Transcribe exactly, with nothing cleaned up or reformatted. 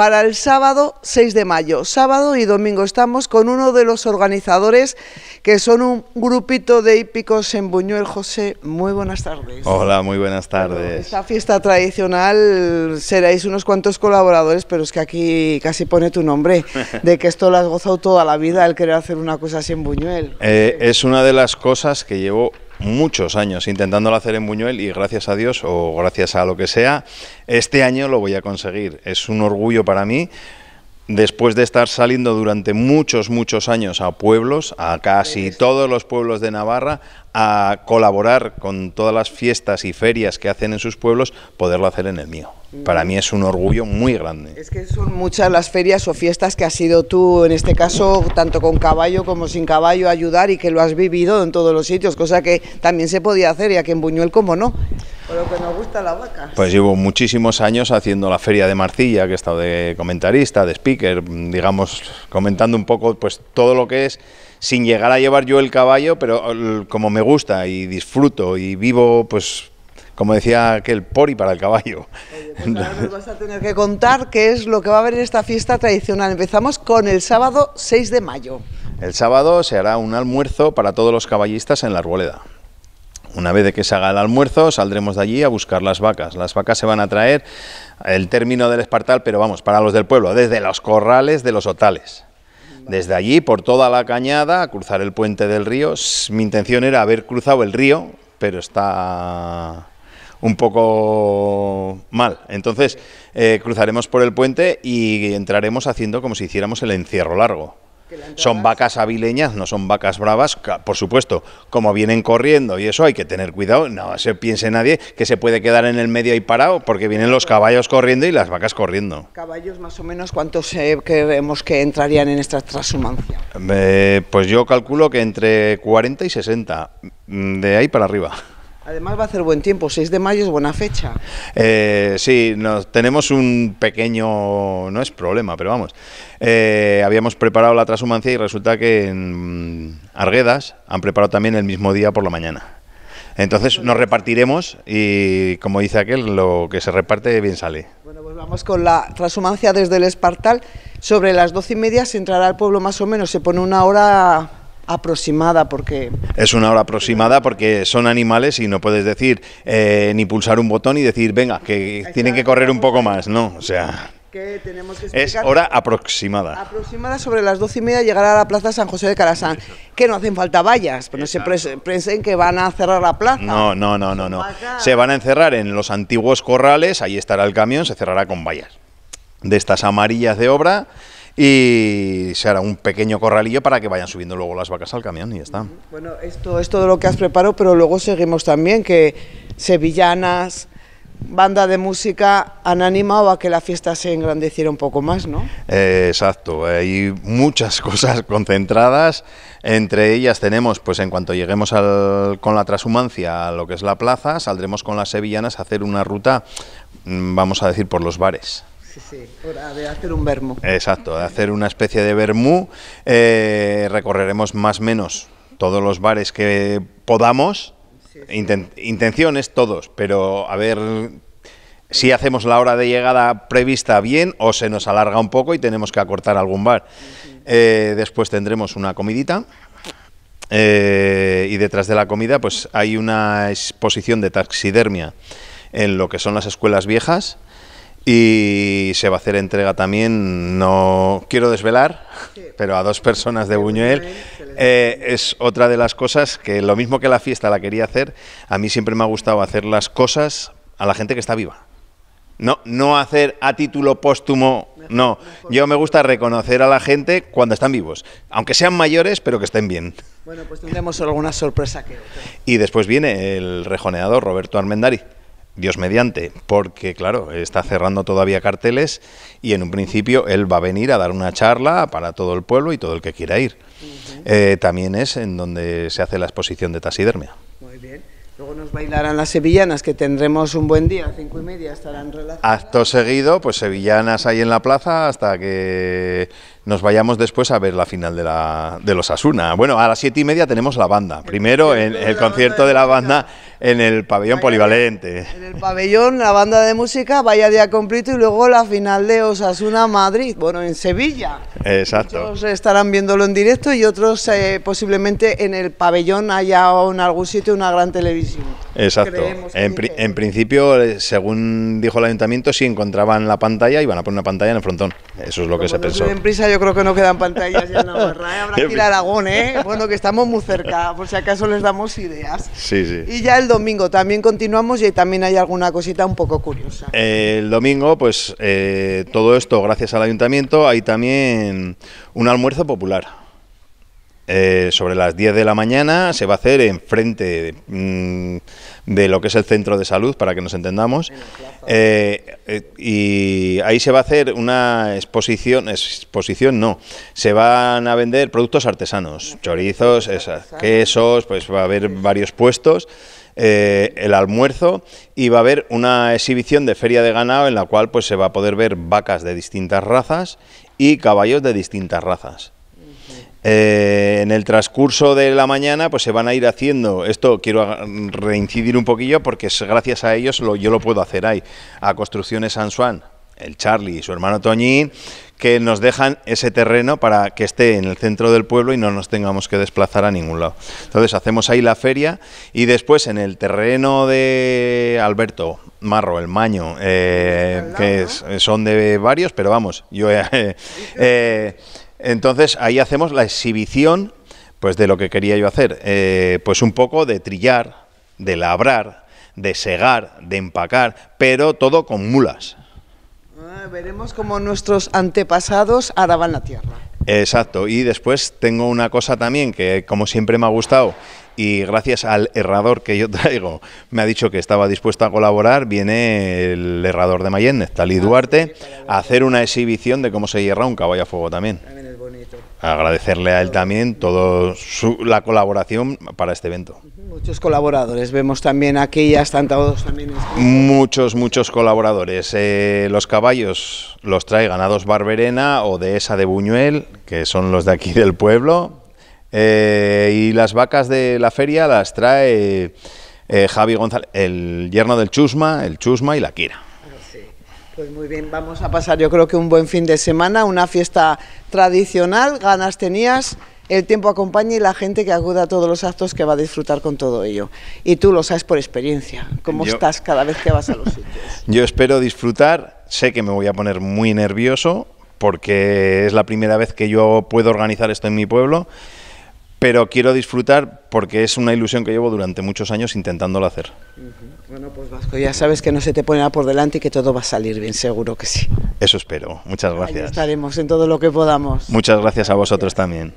para el sábado seis de mayo. Sábado y domingo estamos con uno de los organizadores, que son un grupito de hípicos en Buñuel. José, muy buenas tardes. Hola, muy buenas tardes. Bueno, esta fiesta tradicional seréis unos cuantos colaboradores, pero es que aquí casi pone tu nombre, de que esto lo has gozado toda la vida, el querer hacer una cosa así en Buñuel. Eh, es una de las cosas que llevo muchos años intentándolo hacer en Buñuel, y gracias a Dios o gracias a lo que sea, este año lo voy a conseguir. Es un orgullo para mí, después de estar saliendo durante muchos, muchos años a pueblos, a casi todos los pueblos de Navarra, a colaborar con todas las fiestas y ferias que hacen en sus pueblos, poderlo hacer en el mío. Para mí es un orgullo muy grande. Es que son muchas las ferias o fiestas que has ido tú, en este caso, tanto con caballo como sin caballo, a ayudar, y que lo has vivido en todos los sitios, cosa que también se podía hacer, y aquí en Buñuel, ¿cómo no? Por lo que nos gusta la vaca. Pues llevo muchísimos años haciendo la feria de Marcilla, que he estado de comentarista, de speaker, digamos, comentando un poco pues todo lo que es, sin llegar a llevar yo el caballo, pero como me gusta y disfruto y vivo, pues, como decía aquel, pori para el caballo. Oye, pues ahora nos vas a tener que contar qué es lo que va a haber en esta fiesta tradicional. Empezamos con el sábado seis de mayo. El sábado se hará un almuerzo para todos los caballistas en la Arguedas. Una vez de que se haga el almuerzo, saldremos de allí a buscar las vacas. Las vacas se van a traer, el término del Espartal, pero vamos, para los del pueblo, desde los corrales de los otales. Desde allí, por toda la cañada, a cruzar el puente del río. Mi intención era haber cruzado el río, pero está un poco mal. Entonces eh, cruzaremos por el puente y entraremos haciendo como si hiciéramos el encierro largo. Son vacas avileñas, no son vacas bravas, por supuesto, como vienen corriendo y eso hay que tener cuidado, no se piense nadie que se puede quedar en el medio ahí parado, porque vienen los caballos corriendo y las vacas corriendo. ¿Caballos más o menos cuántos eh, creemos que entrarían en esta trashumancia? Eh, pues yo calculo que entre cuarenta y sesenta, de ahí para arriba. Además va a hacer buen tiempo, seis de mayo es buena fecha. Eh, sí, nos, tenemos un pequeño, no es problema, pero vamos, eh, habíamos preparado la trashumancia y resulta que en Arguedas han preparado también el mismo día por la mañana. Entonces nos repartiremos y, como dice aquel, lo que se reparte bien sale. Bueno, pues vamos con la trashumancia desde el Espartal. Sobre las doce y media se entrará al pueblo más o menos, se pone una hora aproximada, porque es una hora aproximada, porque son animales y no puedes decir eh, ni pulsar un botón y decir venga, que tienen que correr un poco más, no, o sea, que tenemos que explicar, es hora aproximada. Aproximada sobre las doce y media llegará a la plaza San José de Carasán, que no hacen falta vallas, pero no se piensen que van a cerrar la plaza. No, no, no, no, no. Se van a encerrar en los antiguos corrales, ahí estará el camión, se cerrará con vallas de estas amarillas de obra, y se hará un pequeño corralillo para que vayan subiendo luego las vacas al camión y ya está. Bueno, esto es todo lo que has preparado, pero luego seguimos también, que sevillanas, banda de música, han animado a que la fiesta se engrandeciera un poco más, ¿no? Eh, exacto, hay muchas cosas concentradas, entre ellas tenemos, pues en cuanto lleguemos al, con la trashumancia a lo que es la plaza, saldremos con las sevillanas a hacer una ruta, vamos a decir, por los bares. Sí, sí, hora de hacer un vermú. Exacto, de hacer una especie de vermú. Eh, recorreremos más o menos todos los bares que podamos. Sí, sí. Inten intenciones todos, pero a ver si hacemos la hora de llegada prevista bien o se nos alarga un poco y tenemos que acortar algún bar. Eh, después tendremos una comidita. Eh, y detrás de la comida pues hay una exposición de taxidermia en lo que son las escuelas viejas. Y se va a hacer entrega también, no quiero desvelar, pero a dos personas de Buñuel. Eh, es otra de las cosas que, lo mismo que la fiesta la quería hacer, a mí siempre me ha gustado hacer las cosas a la gente que está viva. No, no hacer a título póstumo, no. Yo me gusta reconocer a la gente cuando están vivos, aunque sean mayores, pero que estén bien. Bueno, pues tendremos alguna sorpresa que otra. Y después viene el rejoneador Roberto Armendari. Dios mediante, porque claro, está cerrando todavía carteles y en un principio él va a venir a dar una charla para todo el pueblo y todo el que quiera ir. Uh-huh. eh, también es en donde se hace la exposición de taxidermia. Muy bien. Luego nos bailarán las sevillanas, que tendremos un buen día, cinco y media estarán relacionadas. Acto seguido, pues sevillanas ahí en la plaza hasta que nos vayamos después a ver la final de, la, de los Osasuna. Bueno, a las siete y media tenemos la banda. Primero el, el concierto de la banda en el pabellón vaya, polivalente. En el pabellón, la banda de música, vaya día completo, y luego la final de Osasuna Madrid, bueno, en Sevilla. Exacto. Muchos estarán viéndolo en directo y otros eh, posiblemente en el pabellón haya en algún sitio una gran televisión. Exacto. En, pri en principio, según dijo el ayuntamiento, si encontraban la pantalla, iban a poner una pantalla en el frontón. Eso es lo Como que se pensó. En prisa, yo creo que no quedan pantallas ya en Navarra, ¿eh? Habrá que ir a Aragón, ¿eh? Bueno, que estamos muy cerca, por si acaso les damos ideas. Sí, sí. Y ya el domingo también continuamos y también hay alguna cosita un poco curiosa. Eh, el domingo, pues eh, todo esto gracias al ayuntamiento, hay también un almuerzo popular. Eh, sobre las diez de la mañana se va a hacer enfrente mmm, de lo que es el centro de salud, para que nos entendamos, eh, eh, y ahí se va a hacer una exposición, exposición no, se van a vender productos artesanos, chorizos, esas, quesos, pues va a haber varios puestos, eh, el almuerzo, y va a haber una exhibición de feria de ganado en la cual pues se va a poder ver vacas de distintas razas y caballos de distintas razas. Eh, en el transcurso de la mañana pues se van a ir haciendo, esto quiero reincidir un poquillo porque es gracias a ellos lo, yo lo puedo hacer ahí, a Construcciones San Juan, el Charlie y su hermano Toñín, que nos dejan ese terreno para que esté en el centro del pueblo y no nos tengamos que desplazar a ningún lado. Entonces hacemos ahí la feria y después en el terreno de Alberto Marro, el Maño, eh, que es, son de varios, pero vamos, yo... Eh, eh, Entonces ahí hacemos la exhibición, pues de lo que quería yo hacer, eh, pues un poco de trillar, de labrar, de segar, de empacar, pero todo con mulas. Ah, veremos cómo nuestros antepasados araban la tierra. Exacto, y después tengo una cosa también que como siempre me ha gustado y gracias al herrador que yo traigo me ha dicho que estaba dispuesto a colaborar, viene el herrador de Mayéndez, Talid Duarte, a hacer una exhibición de cómo se hierra un caballo a fuego también. Agradecerle a él también toda la colaboración para este evento. Muchos colaboradores, vemos también aquí, ya están todos también. Muchos, muchos colaboradores. Eh, los caballos los trae Ganados Barberena o Dehesa de Buñuel, que son los de aquí del pueblo. Eh, y las vacas de la feria las trae eh, Javi González, el yerno del Chusma, el Chusma y la Kira. Pues muy bien, vamos a pasar yo creo que un buen fin de semana, una fiesta tradicional, ganas tenías, el tiempo acompaña y la gente que acuda a todos los actos que va a disfrutar con todo ello. Y tú lo sabes por experiencia, cómo yo, estás cada vez que vas a los sitios. Yo espero disfrutar, sé que me voy a poner muy nervioso porque es la primera vez que yo puedo organizar esto en mi pueblo, pero quiero disfrutar porque es una ilusión que llevo durante muchos años intentándolo hacer. Bueno, pues Vasco, ya sabes que no se te pone nada por delante y que todo va a salir bien, seguro que sí. Eso espero, muchas gracias. Ahí estaremos en todo lo que podamos. Muchas gracias a vosotros también.